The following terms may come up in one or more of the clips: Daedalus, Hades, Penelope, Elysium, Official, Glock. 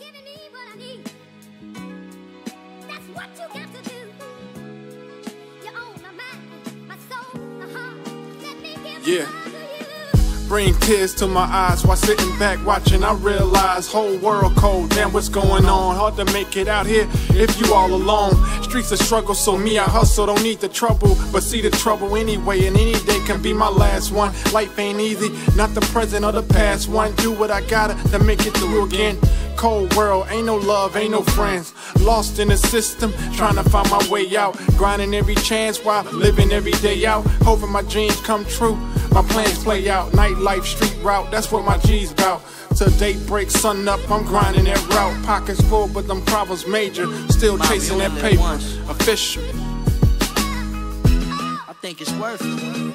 giving me what I need. That's what you got to do. You own my mind, my soul, my heart. Let me give it all to you. Bring tears to my eyes while sitting back watching. I realize whole world cold, damn what's going on. Hard to make it out here if you all alone. Streets a struggle, so me I hustle, don't need the trouble. But see the trouble anyway, and any day can be my last one. Life ain't easy, not the present or the past one. Do what I gotta to make it through again. Cold world, ain't no love, ain't no friends. Lost in the system, trying to find my way out. Grinding every chance while living every day out. Hoping my dreams come true, my plans play out. Nightlife, street route, that's what my G's bout. Till daybreak, sun up, I'm grinding that route. Pockets full, but them problems major. Still chasing that paper, official. Think it's worth it,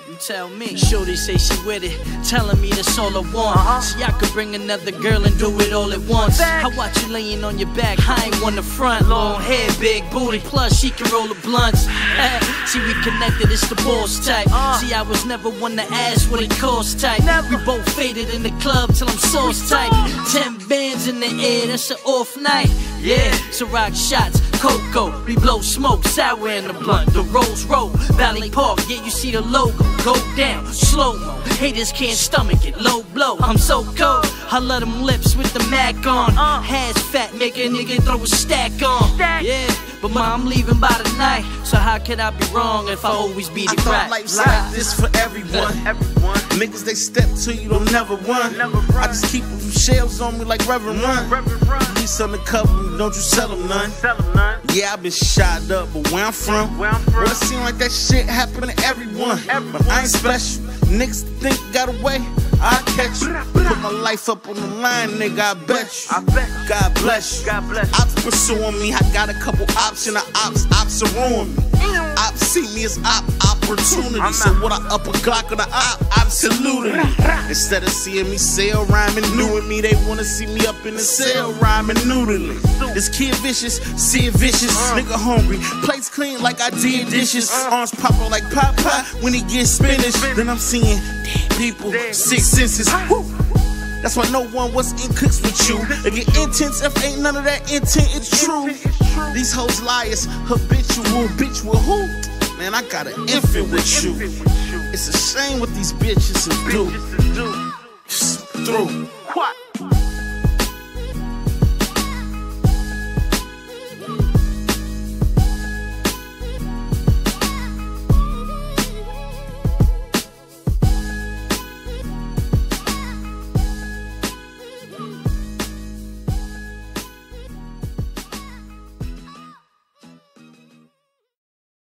you tell me. Shorty say she with it, telling me that's all I want. See, I could bring another girl and do it all at once. I watch you laying on your back, I ain't one to front. Long hair, big booty, plus she can roll the blunts. See, we connected, it's the boss type. See, I was never one to ask what it cost type. We both faded in the club till I'm sauce type. 10 bands in the air, that's an off night. Yeah, so rock shots, cocoa, we blow smoke, sour in the blunt. The Rose Road, Valley Park, yeah, you see the logo, go down, slow-mo. Haters can't stomach it, low blow, I'm so cold. I love them lips with the Mac on. Has fat, make a nigga throw a stack on. Yeah, but ma, I'm leaving by the night. So how could I be wrong if I always be the right? Life's like this for everyone. Niggas, they step to you, don't never run. I just keep them shells on me like Reverend Run. Police undercover, don't you sell them none. Yeah, I been shot up, but where I'm from, well, it seem like that shit happen to everyone. But I ain't special, niggas think got away, I catch you. Put my life up on the line, nigga, I bet you. God bless you. Ops pursuing me, I got a couple options. Ops are ruining me. Ops see me as opportunity. So what I up a Glock on the ops saluting me. Instead of seeing me sell rhyming, doing me, they wanna see me up in the cell rhyming noodling. This kid vicious, see it vicious, nigga hungry. Plates clean like I did dishes. Arms poppin' like Popeye when he gets spinach. Then I'm seeing dead people, six senses. Woo. That's why no one was in cooks with you. It get intense if ain't none of that intent, it's true. These hoes liars, habitual, bitch with who? Man, I got an infant with you. It's a shame what these bitches do. Through.